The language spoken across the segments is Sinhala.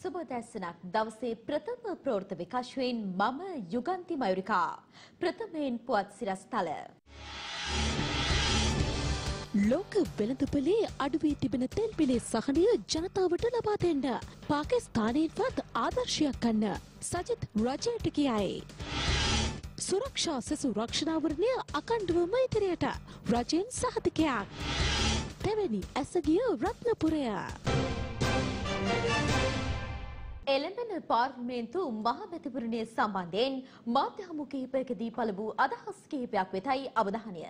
සුබ දැසනක් දවසේ ප්‍රථම ප්‍රවෘත්ති විකාශයෙන් මම යුගන්ති මයුරිකා ප්‍රථමයෙන් පුවත් සිරස්තල ලෝක වෙළඳපොලේ අඩුවී තිබෙන තෙල් පිලේ සහනය ජනතාවට ලබා දෙන්න පාකිස්තානයේවත් ආදර්ශයක් ගන්න සජිත් රජයට කියයි සුරක්ෂා සසු රක්ෂණාවරණය අකණ්ඩවම ඉදිරියට රජෙන් සහතිකයක් දෙවනි ඇසගිය රත්නපුරය එළඹෙන පාර්ලිමේන්තු මහමැතිවරණය සම්බන්ධයෙන් මාධ්‍ය හමු කිහිපයකදී පළ වූ අදහස් කිහිපයක් වෙතයි අවධානය.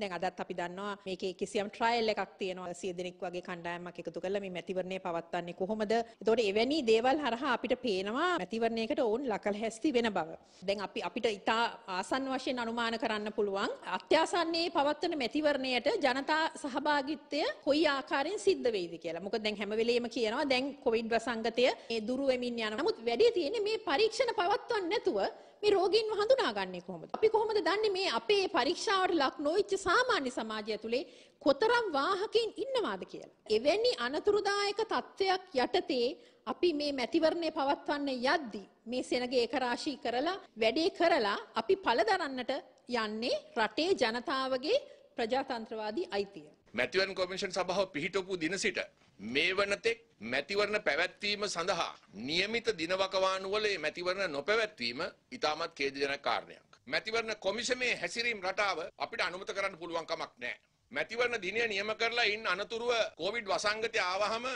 දැන් අදත් අපි දන්නවා මේකේ කිසියම් ට්‍රයිල් එකක් තියෙනවා 100 දිනක් වගේ කණ්ඩායමක් එකතු කරලා මේ මැතිවරණය පවත්වන්නේ කොහොමද? ඒතකොට එවැනි දේවල් හරහා අපිට පේනවා මැතිවරණයකට ඕන් ලකලැස්ති වෙන බව. දැන් අපිට ඉතා ආසන්න වශයෙන් අනුමාන කරන්න පුළුවන් අත්‍යසන්නයේ පවත්වන මැතිවරණයට ජනතා සහභාගීත්වය කොයි ආකාරයෙන් සිද්ධ වෙයිද කියලා. මොකද දැන් හැම වෙලෙම කියනවා දැන් කොවිඩ් වසංගතය මේ දුරු වෙමින් යනවා. නමුත් වැඩි තියෙන්නේ මේ පරීක්ෂණ පවත්වන්නේ නැතුව මේ රෝගීන්ව හඳුනාගන්නේ කොහොමද? අපි කොහොමද දන්නේ මේ අපේ පරීක්ෂාවට ලක් නොවිච්ච සාමාන්‍ය සමාජය තුලේ කොතරම් වාහකයන් ඉන්නවාද කියලා. එවැනි අනතුරුදායක තත්ත්වයක් යටතේ අපි මේ මැතිවරණය පවත්වන්න යද්දී මේ සෙනගේ ඒකරාශී කරලා වැඩේ කරලා අපි පළදරන්නට යන්නේ රටේ ජනතාවගේ ප්‍රජාතන්ත්‍රවාදී අයිතිය. මැතිවරණ කොමිෂන් සභාව පිහිටවපු දින සිට මේ වනතෙක් මැතිවරණ පැවැත්වීම සඳහා નિયમિત දිනවකවානුවලේ මැතිවරණ නොපැවැත්වීම ඉතාමත් ඛේදජනක කාරණයක්. මැතිවරණ කොමිෂමේ හැසිරීම් රටාව අපිට අනුමත කරන්න පුළුවන් කමක් නැහැ. මැතිවරණ දිනය නියම කරලා ඉන්න අනතුරුව කොවිඩ් වසංගතය ආවහම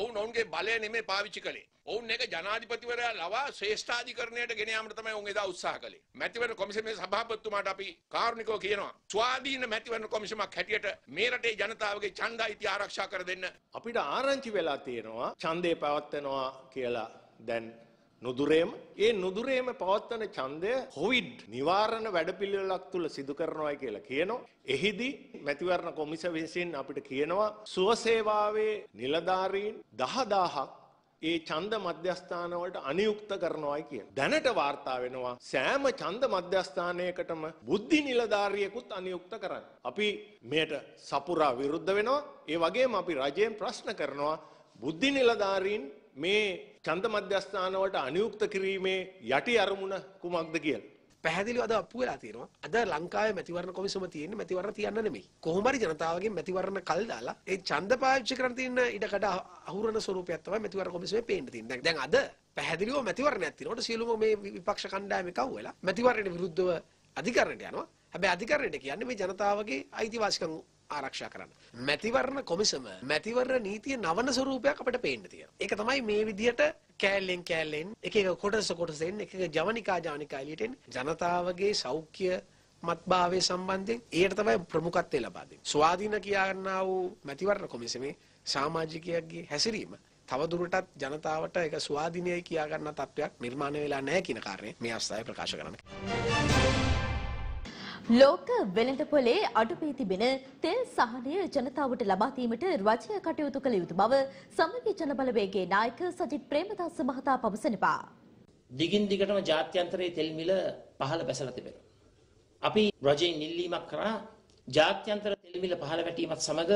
ඔවුන් ඔවුන්ගේ බලය නෙමෙයි පාවිච්චි කළේ. ඔවුන් එක ජනාධිපතිවරයා ලවා ශ්‍රේෂ්ඨාධිකරණයට ගෙන යාමට තමයි ඔවුන් එදා උත්සාහ කළේ. මැතිවරණ කොමිෂමේ සභාපතිතුමාට අපි කාරුණිකව කියනවා ස්වාධීන මැතිවරණ කොමිෂමක් හැටියට මේ රටේ ජනතාවගේ ඡන්දයිති ආරක්ෂා කර දෙන්න අපිට ආරංචි වෙලා තියෙනවා. ඡන්දේ පවත්වනවා කියලා දැන් නුදුරේම ඒ නුදුරේම පවත්වන ඡන්දය කොවිඩ් නිවාරණ වැඩපිළිවෙලක් තුල සිදු කරනවා කියලා කියනවා. එහිදී මැතිවරණ කොමිසම විසින් අපිට කියනවා සුවසේවාවේ නිලධාරීන් 10000ක් ඒ ඡන්ද මධ්‍යස්ථාන වලට අනුයුක්ත කරනවායි කියලා. දැනට වාර්තා වෙනවා සෑම ඡන්ද මධ්‍යස්ථානයකටම බුද්ධි නිලධාරියෙකුත් අනුයුක්ත කරන්න. අපි මෙයට සපුරා විරුද්ධ වෙනවා. ඒ වගේම අපි රජයෙන් ප්‍රශ්න කරනවා බුද්ධි නිලධාරීන් මේ ඡන්ද මධ්‍යස්ථාන වලට අනුයුක්ත කිරීමේ යටි අරමුණ කුමක්ද කියලා. පැහැදිලිව අද අප්පු වෙලා තියෙනවා. අද ලංකාවේ මැතිවරණ කොමිසම තියෙන්නේ මැතිවරණ තියන්න නෙමෙයි. කොහොම හරි ජනතාවගෙන් මැතිවරණ කල් දාලා ඒ ඡන්ද පාවිච්චි කරන් තියෙන ඉඩකඩ අහුරන ස්වරූපයක් තමයි මැතිවරණ කොමිසමේ පේන්න තියෙන්නේ. දැන් අද පැහැදිලිව මැතිවරණයක් තියෙනකොට සියලුම මේ විපක්ෂ කණ්ඩායම එකතු වෙලා මැතිවරණයට විරුද්ධව අධිකරණයට යනවා. හැබැයි අධිකරණයට කියන්නේ මේ ජනතාවගේ අයිතිවාසිකම් ආරක්ෂා කරන්න. මැතිවරණ කොමිසම මැතිවරණ නීතිය නවන ස්වරූපයක් අපිට පේන්න තියෙනවා. ඒක තමයි මේ විදියට කෑල්ලෙන් කෑල්ලෙන් එක එක කොටස කොටස එන්නේ එක එක ජවනිකා එළියට එන්නේ. ජනතාවගේ සෞඛ්‍ය මත්භාවය සම්බන්ධයෙන් ඒකට තමයි ප්‍රමුඛත්වය ලබා දෙන්නේ. ස්වාධීන කියනා වූ මැතිවරණ කොමිසමේ සමාජිකයන්ගේ හැසිරීම තවදුරටත් ජනතාවට ඒක ස්වාධීනයි කියා ගන්න තත්ත්වයක් නිර්මාණය වෙලා නැහැ කියන කාරණේ මේ අවස්ථාවේ ප්‍රකාශ කරනවා. ලෝක වෙළඳපොලේ අඩුවී තිබෙන තෙල් සහනය ජනතාවට ලබා දීමට රජය කටයුතු කළ යුතු බව සමගි ජනබලවේගයේ නායක සජිත් ප්‍රේමදාස මහතා පවසනවා. දිගින් දිගටම ජාත්‍යන්තරයේ තෙල් මිල පහළ බැසලා තිබෙනවා. අපි රජයෙන් ඉල්ලීමක් කරා ජාත්‍යන්තර තෙල් මිල පහළ වැටීමත් සමග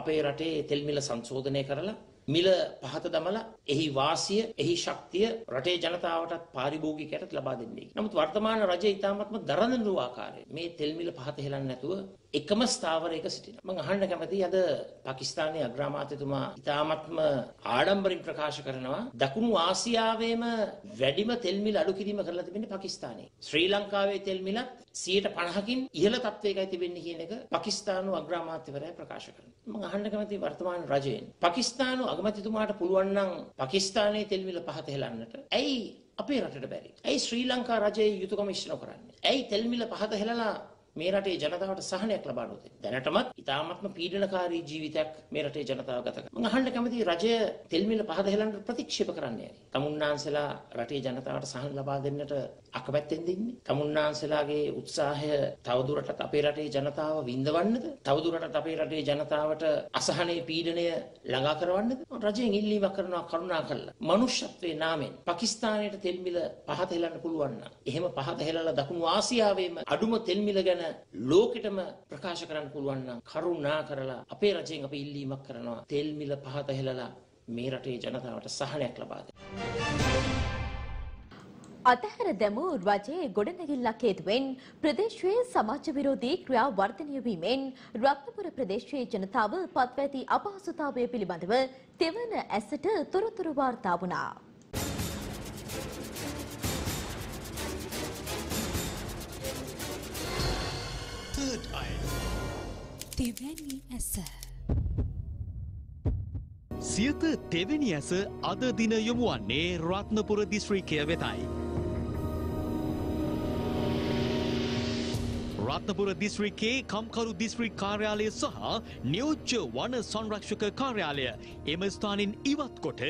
අපේ රටේ තෙල් මිල සංශෝධනය කරලා මිල පහත දමලා එහි වාසිය එහි ශක්තිය රටේ ජනතාවටත් පාරිභෝගිකයටත් ලබා දෙන්නේ. නමුත් වර්තමාන රජය ඉතාමත්ම දරදඬු ආකාරයේ මේ තෙල් මිල පහත හෙලන්නේ නැතුව එකම ස්ථාවරයක සිටිනවා. මම අහන්න කැමතියි අද පාකිස්තානයේ අග්‍රාමාත්‍යතුමා ඉතාමත්ම ආඩම්බරින් ප්‍රකාශ කරනවා දකුණු ආසියාවේම වැඩිම තෙල් මිල අඩු කිරීම කරලා තිබෙන්නේ පාකිස්තානයේ. ශ්‍රී ලංකාවේ තෙල් මිලත් 50%කින් ඉහළ තත්ත්වයකයි තිබෙන්නේ කියන එක පාකිස්තානු අග්‍රාමාත්‍යවරයා ප්‍රකාශ කරනවා. මම අහන්න කැමතියි වර්තමාන රජයෙන් පාකිස්තානු අගමැතිතුමාට පුළුවන් නම් පාකිස්තානයේ තෙල් මිල පහත හෙලන්නට ඇයි අපේ රටට බැරි? ඇයි ශ්‍රී ලංකා රජයේ යුතුයකම ඉෂ්ට නොකරන්නේ? ඇයි තෙල් මිල පහත හෙලලා මේ රටේ ජනතාවට සහනයක් ලබා දෙන්න. දැනටමත් ඉතාමත්ම පීඩනකාරී ජීවිතයක් මේ රටේ ජනතාව ගත කරනවා. මම අහන්න කැමතියි රජය තෙල් මිල පහ දහලන්ට ප්‍රතික්ෂේප කරන්නේ ඇයි? තමුන්නාන්සලා රටේ ජනතාවට සහන ලබා දෙන්නට අකමැත්තෙන්ද ඉන්නේ? තමුන්නාන්සලාගේ උත්සාහය තවදුරටත් අපේ රටේ ජනතාව විඳවන්නද? තවදුරටත් අපේ රටේ ජනතාවට අසහනයේ පීඩනය ළඟා කරවන්නද? රජයෙන් ඉල්ලීමක් කරනවා කරුණාකරලා මනුෂ්‍යත්වයේ නාමයෙන් පාකිස්තානයේ තෙල් මිල පහ දහලන්න පුළුවන් නම් එහෙම පහ දහලලා දකුණු ආසියාවේම අඩුම තෙල් මිල ගැන ලෝකෙටම ප්‍රකාශ කරන්න පුළුවන් නම් කරුණා කරලා අපේ රජයෙන් අපි ඉල්ලීමක් කරනවා තෙල් මිල පහත හෙළලා මේ රටේ ජනතාවට සහනයක් ලබා දෙන්න. අතහැර දැමූ රජයේ ගොඩනැගිල්ලක් හේතුවෙන් ප්‍රදේශයේ සමාජ විරෝධී ක්‍රියා වර්ධනය වීමෙන් රත්නපුර ප්‍රදේශයේ ජනතාව පත්ව ඇති අපහසුතාවය පිළිබඳව තෙවන ඇසට තොරතුරු වාර්තා වුණා. තෙවැනි ඇස සියත තෙවැනි ඇස අද දින යොමු වන්නේ රත්නපුර දිස්ත්‍රික්කය වෙතයි. රත්නපුර දිස්ත්‍රික්කයේ කම්කරු දිස්ත්‍රික් කාර්යාලය සහ නියෝජ්‍ය වන සංරක්ෂක කාර්යාලය එම ස්ථානින් ඉවත් කොට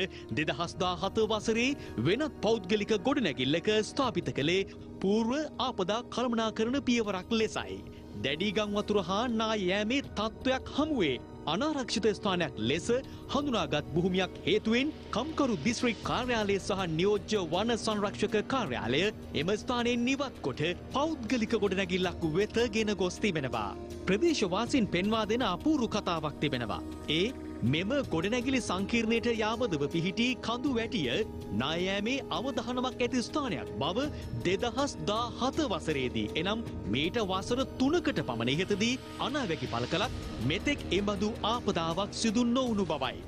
2017 වසරේ වෙනත් පෞද්ගලික ගොඩනැගිල්ලක ස්ථාපිත කළේ පූර්ව ආපදා කළමනාකරණ පියවරක් ලෙසයි. දැඩි ගංවතුර හා නා යෑමේ තත්ත්වයක් හමුවේ අනාරක්ෂිත ස්ථානයක් ලෙස හඳුනාගත් භූමියක් හේතුවෙන් කම්කරු දිස්ත්‍රික් කාර්යාලය සහ නියෝජ්‍ය වන සංරක්ෂක කාර්යාලය එම ස්ථානයෙන් ඉවත් කොට පෞද්ගලික ගොඩනැගිල්ලක් වෙත ගෙන ගොස් තිබෙනවා. ප්‍රදේශවාසීන් පෙන්වා දෙන අපූරු කතාවක් තිබෙනවා. ඒ මෙම ගොඩනැගිලි සංකීර්ණයට යාබදව පිහිටි කඳු වැටිය නා යෑමේ අවධානමක් ඇති ස්ථානයක් බව 2017 වසරේදී එනම් මීට වසර 3කට පමණ ඉහතදී අනාවැකි පළ කළත් මෙතෙක් එබඳු ආපදාවක් සිදු නොවුණු බවයි.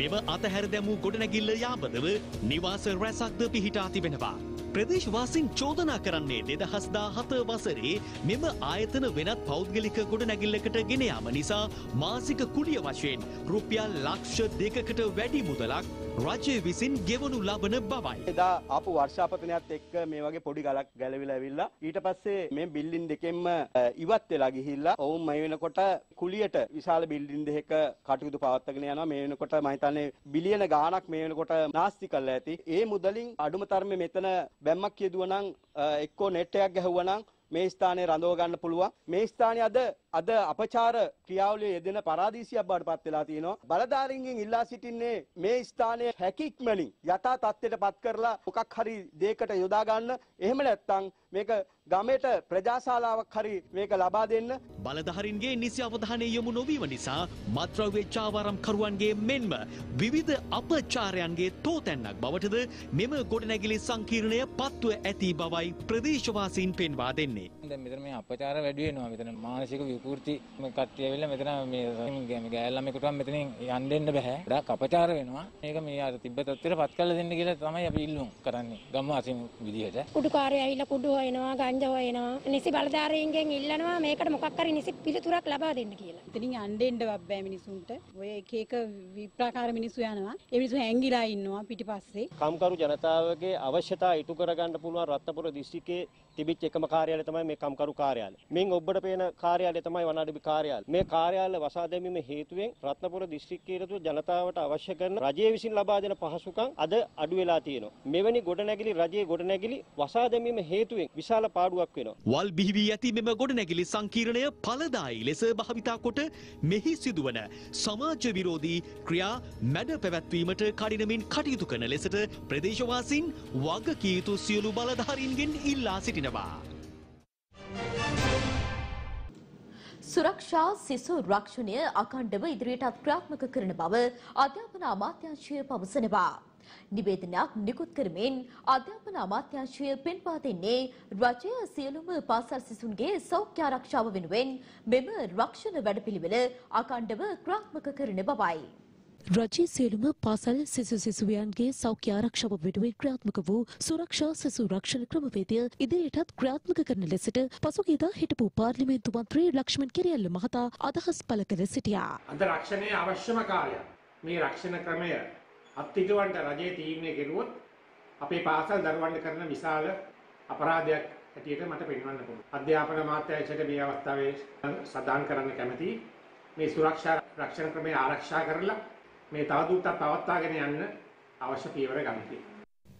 මෙම අතහැර දැමූ ගොඩනැගිල්ල යාබදව නිවාස රැසක්ද පිහිටා තිබෙනවා. ප්‍රදේශවාසීන් චෝදනා කරන්නේ 2017 වසරේ මෙම ආයතන වෙනත් පෞද්ගලික ගොඩනැගිල්ලකට ගෙන යාම නිසා මාසික කුලිය වශයෙන් රුපියල් ලක්ෂ 2කට වැඩි මුදලක් රජය විසින් ගෙවනු ලබන බවයි. එදා ආපු වර්ෂාපතනයත් එක්ක මේ වගේ පොඩි ගලක් ගැලවිලා ඇවිල්ලා ඊට පස්සේ මේ බිල්ඩින් දෙකෙන්ම ඉවත් වෙලා ගිහිල්ලා ඔවුන් මේ වෙනකොට කුලියට විශාල බිල්ඩින් දෙකක කටයුතු පවත්වාගෙන යනවා. මේ වෙනකොට මම හිතන්නේ බිලියන ගාණක් මේ වෙනකොට නාස්ති කරලා ඇති. ඒ මුදලින් අඩුම තරමේ මෙතන බැම්මක් කියදුවනම් එක්කෝ නෙට් එකක් ගැහුවනම් මේ ස්ථානයේ රඳව ගන්න පුළුවන්. මේ ස්ථානයේ අද අපචාර ක්‍රියාවලිය යෙදෙන පරාදීසියක් බවට පත් වෙලා තියෙනවා. බලධාරීන්ගෙන් ඉල්ලා සිටින්නේ මේ ස්ථානයේ හැකික්මලින් යථා තත්ත්වයටපත් කරලා මොකක් හරි දෙයකට යොදා ගන්න. එහෙම නැත්නම් මේක ගමේට ප්‍රජාශාලාවක් හරි මේක ලබා දෙන්න. බලධාරීන්ගේ නිසි අවධානය යොමු නොවීම නිසා මත්ද්‍රව්‍ය චාවරම්කරුවන්ගේ මෙන්ම විවිධ අපචාරයන්ගේ තෝතැන්නක් බවටද මෙම ගොඩනැගිලි සංකීර්ණය පත්ව ඇති බවයි ප්‍රදේශවාසීන් පෙන්වා දෙන්නේ. දැන් මෙතන මේ අපචාර වැඩි වෙනවා. මෙතන මානසික විකෘති කට්ටිය වෙලා මෙතන මේ ගෑල්ලා මේකට මෙතනින් යන්න දෙන්න බෑ. ගොඩක් අපචාර වෙනවා. මේක මේ අර තිබ්බ තත්ත්වයට පත් කරලා දෙන්න කියලා තමයි අපි ඉල්ලුම් කරන්නේ. ගම්වාසීන් විදිහට. කුඩු කාර්යය ඇවිල්ලා කුඩු හොයනවා. නිසි බලධාරීන්ගෙන් ඉල්ලනවා මේකට මොකක් හරි නිසි පිළිතුරක් ලබා දෙන්න කියලා. ඉතින් යන්න දෙන්න බෑ මිනිසුන්ට. ඔය එක එක විප්‍රකාර මිනිසු යනවා. ඒ මිනිසු හැංගිලා ඉන්නවා පිටිපස්සේ. කම්කරු ජනතාවගේ අවශ්‍යතා ඉටු කරගන්න පුළුවන් රත්නපුර දිස්ත්‍රික්කයේ තිබිච්ච එකම කාර්යාලය තමයි මේ කම්කරු කාර්යාලය. මින් ඔබට පේන කාර්යාලය තමයි වනාඩිබි කාර්යාලය. මේ කාර්යාලය වසා දැමීම හේතුවෙන් රත්නපුර දිස්ත්‍රික්කයේ ජනතාවට අවශ්‍ය කරන රජයේ විසින් ලබා දෙන පහසුකම් අද අඩු වෙලා තියෙනවා. මෙවැනි ගොඩනැගිලි රජයේ ගොඩනැගිලි වසා දැමීම හේතුවෙන් විශාල පාඩුවක් වෙනවා. වල් බිහිවි ඇති මෙම ගොඩනැගිලි සංකීර්ණය ඵලදායි ලෙස භාවිතා කොට මෙහි සිදුවන සමාජ විරෝධී ක්‍රියා මැඩ පැවැත්වීමට කඩිනමින් කටයුතු කරන ලෙසට ප්‍රදේශවාසීන් වගකීම් යුතු සියලු බලධාරීන්ගෙන් ඉල්ලා සිටිනවා. සුරක්ෂා සිසු රක්ෂණය අඛණ්ඩව ඉදිරියටත් ක්‍රියාත්මක කරන බව අධ්‍යාපන අමාත්‍යාංශය පවසනවා. නිවේදනයක් නිකුත් කරමින් අධ්‍යාපන අමාත්‍යාංශය පෙන්වා දෙන්නේ රජය සියලුම පාසල් සිසුන්ගේ සෞඛ්‍ය ආරක්ෂාව වෙනුවෙන් මෙම රක්ෂණ වැඩපිළිවෙල අඛණ්ඩව ක්‍රියාත්මක කරන බවයි. රජයේ සියලුම පාසල් සිසුන්ගේ සෞඛ්‍ය ආරක්ෂාව වෙනුවෙන් ක්‍රියාත්මක වූ සුරක්ෂා සිසු රක්ෂණ ක්‍රමවේදය ඉදිරියටත් ක්‍රියාත්මක කරන ලෙසට පසුගියදා හිටපු පාර්ලිමේන්තු මන්ත්‍රී ලක්ෂ්මන් කිරියල්ල මහතා අදහස් පළ කර සිටියා. අද රක්ෂණයේ අවශ්‍යම කාර්යය මේ රක්ෂණ ක්‍රමය අත්තිටවන්ට රජයේ තීරණය කෙරුවොත් අපේ පාසල් දරුවන්ට කරන විශාල අපරාධයක් හැටියට මට පෙන්වන්න පුළුවන්. අධ්‍යාපන අමාත්‍යාංශයට මේ අවස්ථාවේ සදාන් කරන්න කැමැතියි. මේ සුරක්ෂා රක්ෂණ ක්‍රමය ආරක්ෂා කරලා මේ තවදුරටත් පවත්වාගෙන යන්න අවශ්‍ය පියවර ගන්න.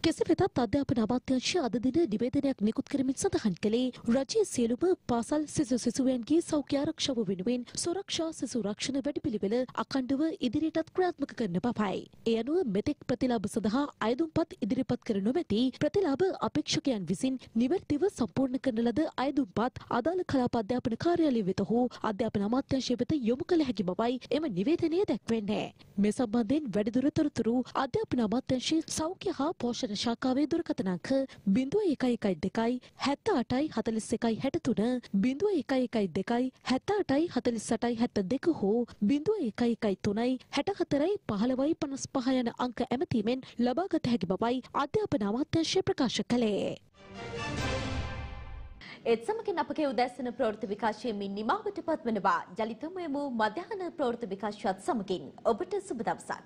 කෙසේ වෙතත් අධ්‍යාපන අමාත්‍යාංශය අද දින නිවේදනයක් නිකුත් කරමින් සඳහන් කළේ රජයේ සියලුම පාසල් සිසු සිසුවියන්ගේ සෞඛ්‍ය ආරක්ෂාව වෙනුවෙන් සුරක්ෂා සිසු රක්ෂණ වැඩපිළිවෙල අඛණ්ඩව ඉදිරියටත් ක්‍රියාත්මක කරන බවයි. ඒ අනුව මෙතෙක් ප්‍රතිලාභ සඳහා අයදුම්පත් ඉදිරිපත් කර නොමැති ප්‍රතිලාභ අපේක්ෂකයන් විසින් නිවැරදිව සම්පූර්ණ කරන ලද අයදුම්පත් අදාළ කලාප අධ්‍යාපන කාර්යාලය වෙත හෝ අධ්‍යාපන අමාත්‍යාංශය වෙත යොමු කළ හැකි බවයි එම නිවේදනය දැක්වෙන්නේ. මේ සම්බන්ධයෙන් වැඩිදුර තොරතුරු අධ්‍යාපන අමාත්‍යාංශයේ සෞඛ්‍ය හා පෝෂණ शाखावे दुर्घटनांक 0112484163 0112484872 हो 0112345555 යන අංක ඇමතීමෙන් ලබාගත හැකි බවයි අධ්‍යාපන අමාත්‍යාංශය ප්‍රකාශ කළේ. एत समकिन अपके उदयसन प्रवृत्ति विकासये में निमाවට පත්වනවා. ජලිතමයම මධ්‍යහන ප්‍රවෘත්ති විකාශයත් සමගින් ඔබට සුබ දවසක්.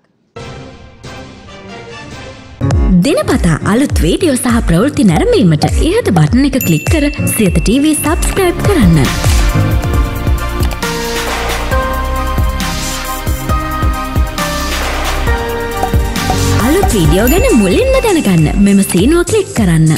दिनपता अलुत वीडियो सह प्रवृत्ति नरंबीमट इहत बटन එක क्लिक कर සියත ටීවී सब्सक्राइब කරන්න. अलुत वीडियो ගැන මුලින්ම දැනගන්න මෙම සීනුව क्लिक කරන්න.